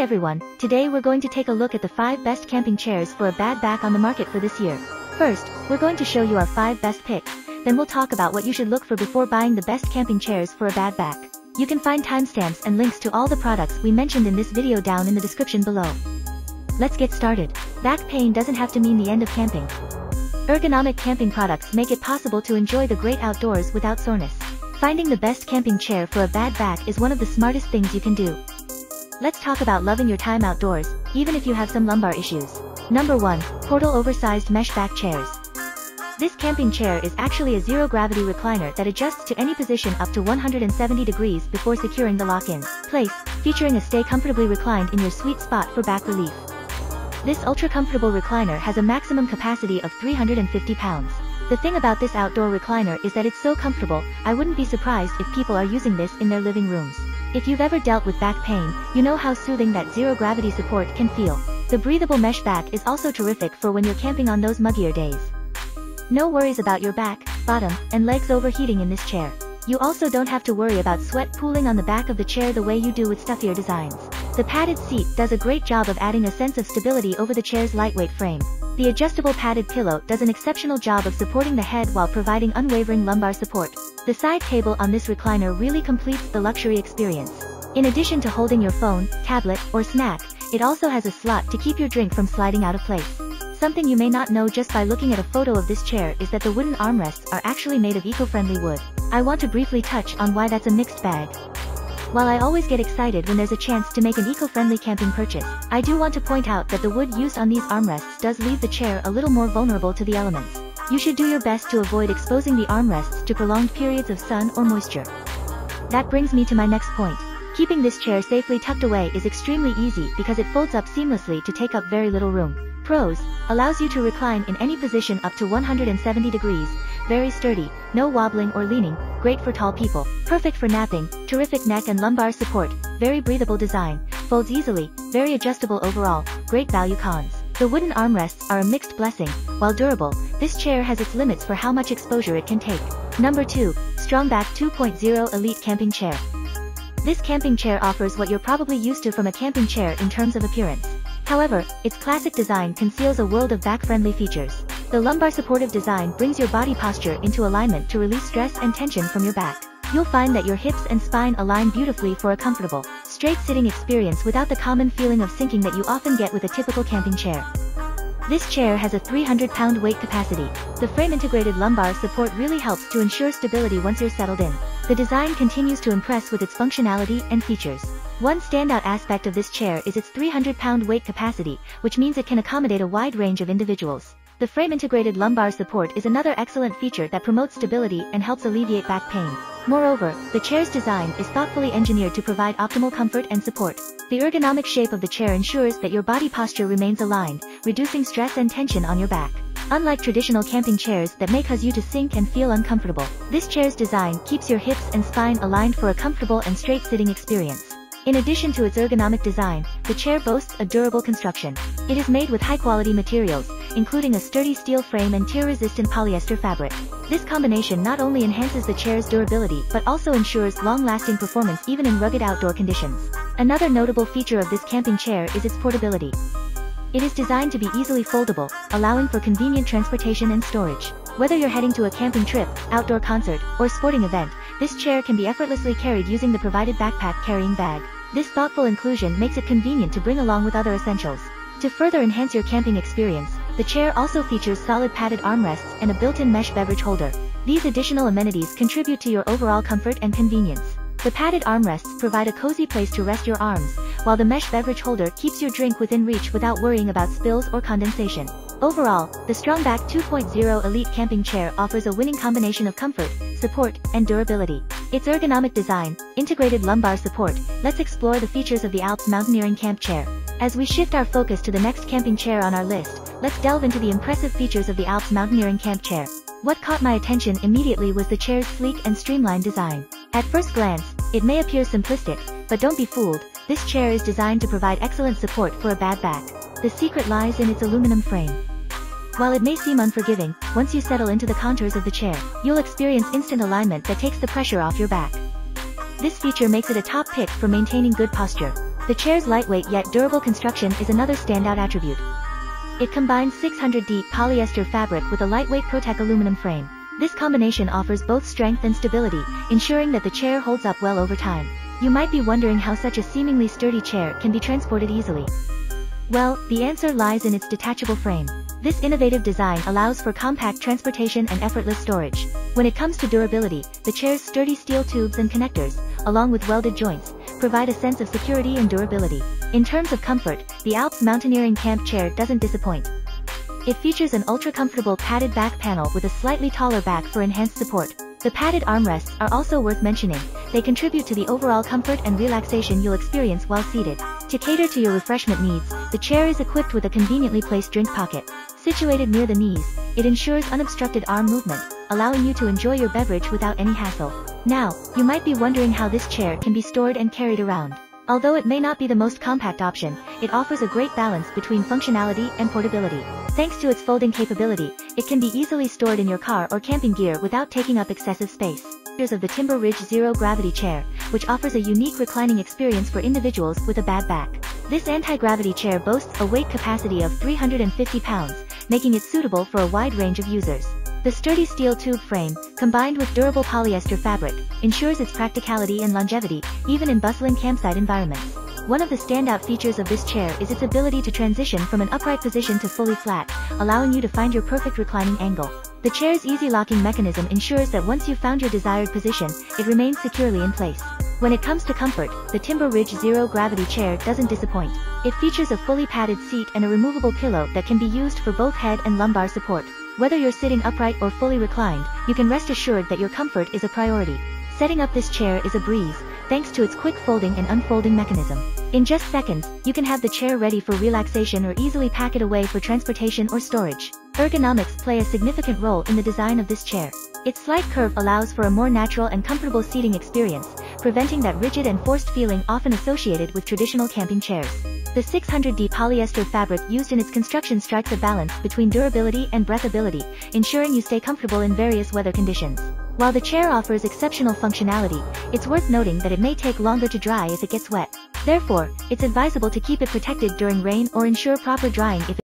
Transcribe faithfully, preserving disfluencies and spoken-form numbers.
Hi everyone, today we're going to take a look at the five best camping chairs for a bad back on the market for this year. First, we're going to show you our five best picks, then we'll talk about what you should look for before buying the best camping chairs for a bad back. You can find timestamps and links to all the products we mentioned in this video down in the description below. Let's get started. Back pain doesn't have to mean the end of camping. Ergonomic camping products make it possible to enjoy the great outdoors without soreness. Finding the best camping chair for a bad back is one of the smartest things you can do. Let's talk about loving your time outdoors, even if you have some lumbar issues. Number one. Portal Oversized Mesh Back Chairs. This camping chair is actually a zero-gravity recliner that adjusts to any position up to one hundred seventy degrees before securing the lock-in place, featuring a stay comfortably reclined in your sweet spot for back relief. This ultra-comfortable recliner has a maximum capacity of three hundred fifty pounds. The thing about this outdoor recliner is that it's so comfortable, I wouldn't be surprised if people are using this in their living rooms. If you've ever dealt with back pain, you know how soothing that zero-gravity support can feel. The breathable mesh back is also terrific for when you're camping on those muggier days. No worries about your back, bottom, and legs overheating in this chair. You also don't have to worry about sweat pooling on the back of the chair the way you do with stuffier designs. The padded seat does a great job of adding a sense of stability over the chair's lightweight frame. The adjustable padded pillow does an exceptional job of supporting the head while providing unwavering lumbar support. The side table on this recliner really completes the luxury experience. In addition to holding your phone, tablet, or snack, it also has a slot to keep your drink from sliding out of place. Something you may not know just by looking at a photo of this chair is that the wooden armrests are actually made of eco-friendly wood. I want to briefly touch on why that's a mixed bag. While I always get excited when there's a chance to make an eco-friendly camping purchase, I do want to point out that the wood used on these armrests does leave the chair a little more vulnerable to the elements. You should do your best to avoid exposing the armrests to prolonged periods of sun or moisture. That brings me to my next point. Keeping this chair safely tucked away is extremely easy because it folds up seamlessly to take up very little room. Pros: allows you to recline in any position up to one hundred seventy degrees, very sturdy, no wobbling or leaning, great for tall people, perfect for napping, terrific neck and lumbar support, very breathable design, folds easily, very adjustable overall, great value. Cons: the wooden armrests are a mixed blessing. While durable, this chair has its limits for how much exposure it can take. Number two. Strongback two point oh Elite Camping Chair. This camping chair offers what you're probably used to from a camping chair in terms of appearance. However, its classic design conceals a world of back-friendly features. The lumbar supportive design brings your body posture into alignment to release stress and tension from your back. You'll find that your hips and spine align beautifully for a comfortable, straight sitting experience without the common feeling of sinking that you often get with a typical camping chair. This chair has a three hundred pound weight capacity. The frame-integrated lumbar support really helps to ensure stability once you're settled in. The design continues to impress with its functionality and features. One standout aspect of this chair is its three hundred pound weight capacity, which means it can accommodate a wide range of individuals. The frame-integrated lumbar support is another excellent feature that promotes stability and helps alleviate back pain. Moreover, the chair's design is thoughtfully engineered to provide optimal comfort and support. The ergonomic shape of the chair ensures that your body posture remains aligned, reducing stress and tension on your back. Unlike traditional camping chairs that may cause you to sink and feel uncomfortable, this chair's design keeps your hips and spine aligned for a comfortable and straight sitting experience. In addition to its ergonomic design, the chair boasts a durable construction. It is made with high-quality materials, including a sturdy steel frame and tear-resistant polyester fabric. This combination not only enhances the chair's durability but also ensures long-lasting performance even in rugged outdoor conditions. Another notable feature of this camping chair is its portability. It is designed to be easily foldable, allowing for convenient transportation and storage. Whether you're heading to a camping trip, outdoor concert, or sporting event, this chair can be effortlessly carried using the provided backpack carrying bag. This thoughtful inclusion makes it convenient to bring along with other essentials. To further enhance your camping experience, the chair also features solid padded armrests and a built-in mesh beverage holder. These additional amenities contribute to your overall comfort and convenience. The padded armrests provide a cozy place to rest your arms, while the mesh beverage holder keeps your drink within reach without worrying about spills or condensation. Overall, the Strongback two point oh Elite Camping Chair offers a winning combination of comfort, support, and durability. Its ergonomic design, integrated lumbar support. Let's explore the features of the Alps Mountaineering Camp Chair. As we shift our focus to the next camping chair on our list, let's delve into the impressive features of the Alps Mountaineering Camp Chair. What caught my attention immediately was the chair's sleek and streamlined design. At first glance, it may appear simplistic, but don't be fooled. This chair is designed to provide excellent support for a bad back. The secret lies in its aluminum frame. While it may seem unforgiving, once you settle into the contours of the chair, you'll experience instant alignment that takes the pressure off your back. This feature makes it a top pick for maintaining good posture. The chair's lightweight yet durable construction is another standout attribute. It combines six hundred D polyester fabric with a lightweight Protec aluminum frame. This combination offers both strength and stability, ensuring that the chair holds up well over time. You might be wondering how such a seemingly sturdy chair can be transported easily. Well, the answer lies in its detachable frame. This innovative design allows for compact transportation and effortless storage. When it comes to durability, the chair's sturdy steel tubes and connectors, along with welded joints, provide a sense of security and durability. In terms of comfort, the Alps Mountaineering Camp Chair doesn't disappoint. It features an ultra-comfortable padded back panel with a slightly taller back for enhanced support. The padded armrests are also worth mentioning. They contribute to the overall comfort and relaxation you'll experience while seated. To cater to your refreshment needs, the chair is equipped with a conveniently placed drink pocket. Situated near the knees, it ensures unobstructed arm movement, allowing you to enjoy your beverage without any hassle. Now, you might be wondering how this chair can be stored and carried around. Although it may not be the most compact option, it offers a great balance between functionality and portability. Thanks to its folding capability, it can be easily stored in your car or camping gear without taking up excessive space. Features of the Timber Ridge Zero Gravity Chair, which offers a unique reclining experience for individuals with a bad back. This anti-gravity chair boasts a weight capacity of three hundred fifty pounds, making it suitable for a wide range of users. The sturdy steel tube frame, combined with durable polyester fabric, ensures its practicality and longevity, even in bustling campsite environments. One of the standout features of this chair is its ability to transition from an upright position to fully flat, allowing you to find your perfect reclining angle. The chair's easy locking mechanism ensures that once you've found your desired position, it remains securely in place. When it comes to comfort, the Timber Ridge Zero Gravity Chair doesn't disappoint. It features a fully padded seat and a removable pillow that can be used for both head and lumbar support. Whether you're sitting upright or fully reclined, you can rest assured that your comfort is a priority. Setting up this chair is a breeze, thanks to its quick folding and unfolding mechanism. In just seconds, you can have the chair ready for relaxation or easily pack it away for transportation or storage. Ergonomics play a significant role in the design of this chair. Its slight curve allows for a more natural and comfortable seating experience, preventing that rigid and forced feeling often associated with traditional camping chairs. The six hundred D polyester fabric used in its construction strikes a balance between durability and breathability, ensuring you stay comfortable in various weather conditions. While the chair offers exceptional functionality, it's worth noting that it may take longer to dry if it gets wet. Therefore, it's advisable to keep it protected during rain or ensure proper drying if